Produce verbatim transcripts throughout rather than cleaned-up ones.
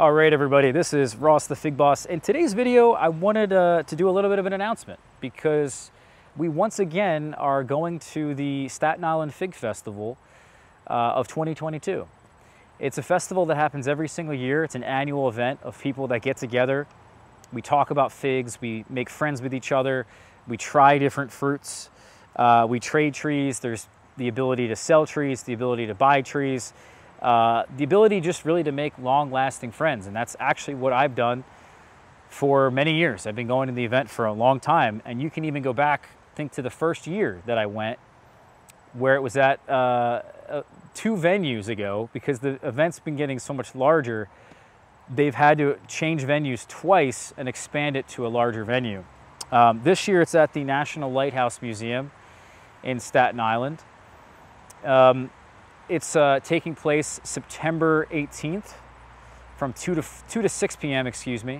All right, everybody, this is Ross the Fig Boss. In today's video, I wanted uh, to do a little bit of an announcement because we once again are going to the Staten Island Fig Festival uh, of twenty twenty-two. It's a festival that happens every single year. It's an annual event of people that get together. We talk about figs, we make friends with each other, we try different fruits, uh, we trade trees. There's the ability to sell trees, the ability to buy trees. Uh, the ability just really to make long-lasting friends, and that's actually what I've done for many years. I've been going to the event for a long time, and you can even go back, I think, to the first year that I went, where it was at uh, uh, two venues ago, because the event's been getting so much larger. They've had to change venues twice and expand it to a larger venue. Um, this year it's at the National Lighthouse Museum in Staten Island. Um, It's uh, taking place September eighteenth from two to six p m excuse me,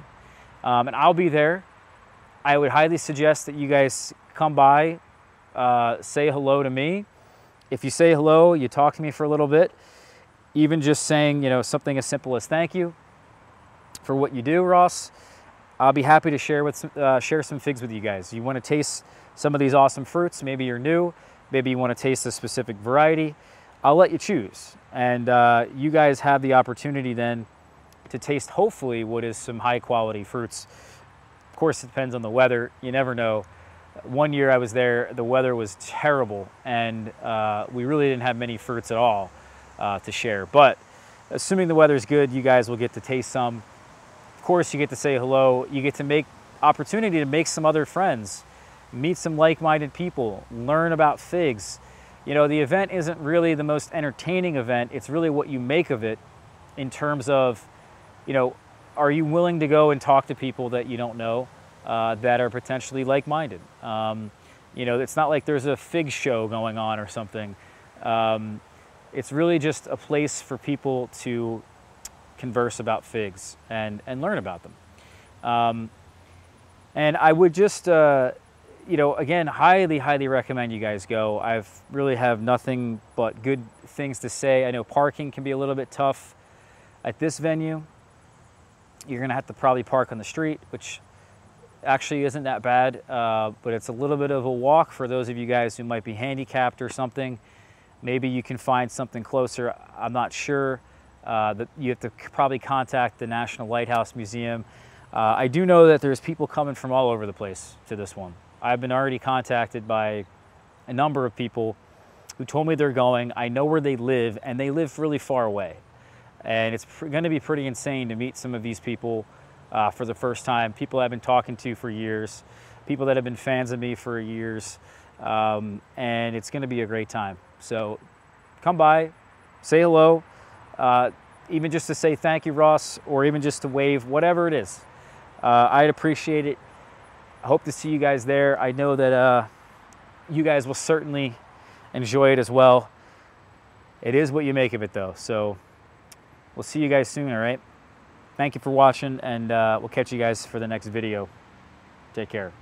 um, and I'll be there. I would highly suggest that you guys come by, uh, say hello to me. If you say hello, you talk to me for a little bit, even just saying, you know, something as simple as thank you for what you do, Ross. I'll be happy to share, with some, uh, share some figs with you guys. You want to taste some of these awesome fruits, maybe you're new, maybe you want to taste a specific variety. I'll let you choose, and uh, you guys have the opportunity then to taste hopefully what is some high quality fruits. Of course, it depends on the weather. You never know. One year I was there, the weather was terrible, and uh, we really didn't have many fruits at all uh, to share. But assuming the weather's good, you guys will get to taste some. Of course, you get to say hello. You get to make opportunity to make some other friends, meet some like-minded people, learn about figs. You know, the event isn't really the most entertaining event. It's really what you make of it in terms of, you know, are you willing to go and talk to people that you don't know uh, that are potentially like-minded? Um, you know, it's not like there's a fig show going on or something. Um, it's really just a place for people to converse about figs and, and learn about them. Um, and I would just... Uh, You know, again, highly, highly recommend you guys go. I've really have nothing but good things to say. I know parking can be a little bit tough at this venue. You're gonna have to probably park on the street, which actually isn't that bad, uh, but it's a little bit of a walk for those of you guys who might be handicapped or something. Maybe you can find something closer. I'm not sure. Uh, that you have to probably contact the National Lighthouse Museum. Uh, I do know that there's people coming from all over the place to this one. I've been already contacted by a number of people who told me they're going. I know where they live, and they live really far away. And it's going to be pretty insane to meet some of these people uh, for the first time. People I've been talking to for years, people that have been fans of me for years, um, and it's going to be a great time. So come by, say hello, uh, even just to say thank you, Ross, or even just to wave, whatever it is. Uh, I'd appreciate it. I hope to see you guys there. I know that uh, you guys will certainly enjoy it as well. It is what you make of it, though. So we'll see you guys soon, all right? Thank you for watching, and uh, we'll catch you guys for the next video. Take care.